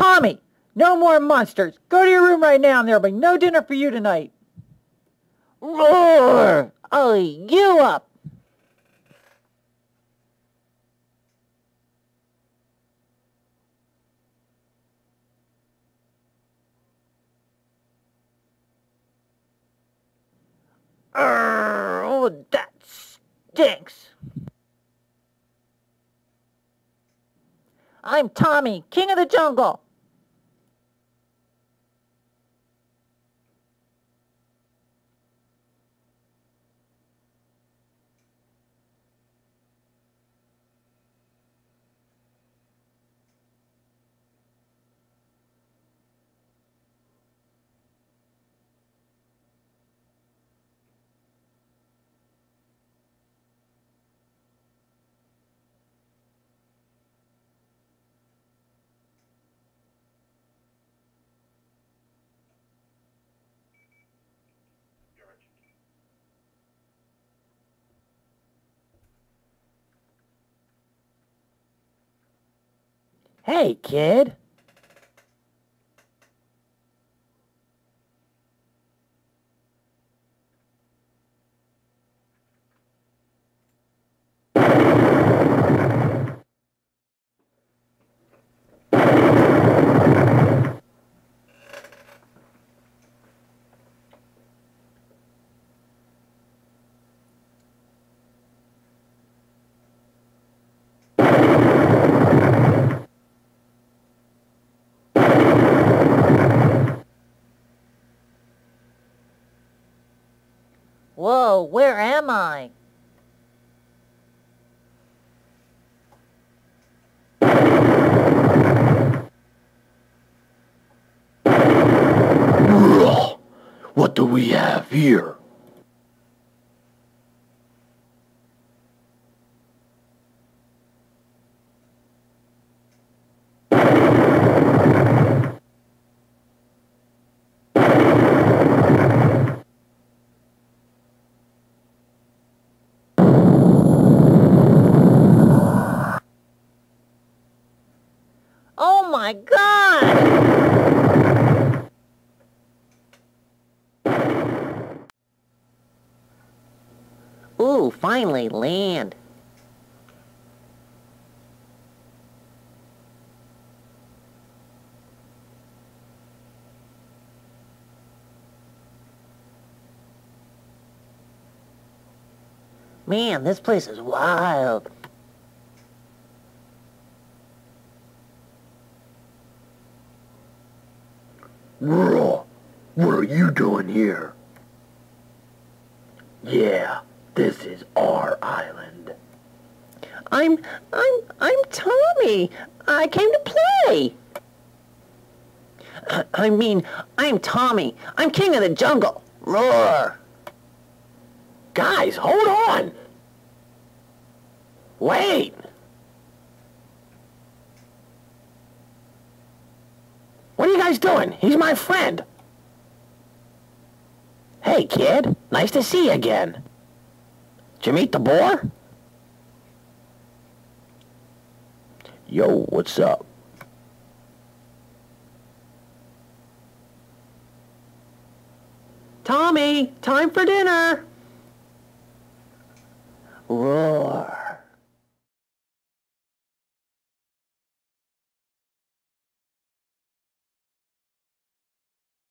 Tommy, no more monsters. Go to your room right now and there'll be no dinner for you tonight. Roar! I'll eat you up. Oh, that stinks. I'm Tommy, king of the jungle. Hey, kid. Whoa, where am I? What do we have here? Oh my God! Ooh, finally land. Man, this place is wild. What are you doing here? Yeah, this is our island. I'm Tommy. I came to play. I mean, I'm Tommy. I'm king of the jungle. Roar! Guys, hold on! Wait! What are you guys doing? He's my friend. Hey, kid. Nice to see you again. Did you meet the boar? Yo, what's up? Tommy, time for dinner. Roar.